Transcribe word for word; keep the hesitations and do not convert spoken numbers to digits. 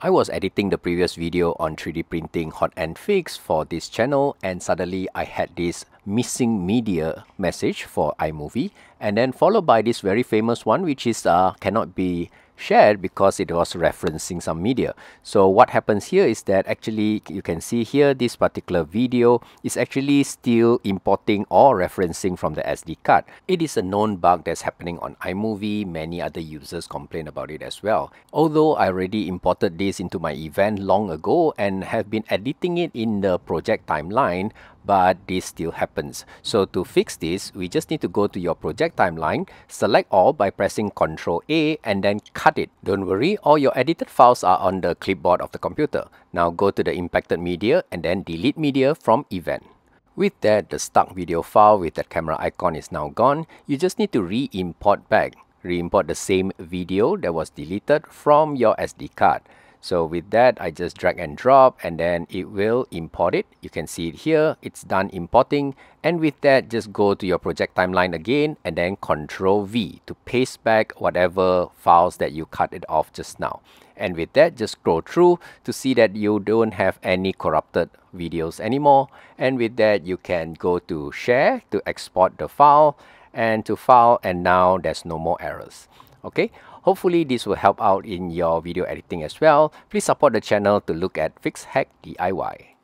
I was editing the previous video on three D printing hot and fix for this channel, and suddenly I had this missing media message for iMovie, and then followed by this very famous one, which is uh, cannot be shared because it was referencing some media. So what happens here is that actually you can see here this particular video is actually still importing or referencing from the S D card. It is a known bug that's happening on iMovie. Many other users complain about it as well. Although I already imported this into my event long ago and have been editing it in the project timeline, but this still happens. So to fix this, we just need to go to your project timeline, select all by pressing control A, and then cut it. Don't worry, all your edited files are on the clipboard of the computer. Now go to the impacted media and then delete media from event. With that, the stuck video file with that camera icon is now gone. You just need to re-import back. Re-import the same video that was deleted from your S D card. So with that, I just drag and drop, and then it will import it. You can see it here. It's done importing. And with that, just go to your project timeline again and then control V to paste back whatever files that you cut it off just now. And with that, just scroll through to see that you don't have any corrupted videos anymore. And with that, you can go to share to export the file and to file, and now there's no more errors. Okay. Hopefully this will help out in your video editing as well. Please support the channel to look at Kaki D I Y.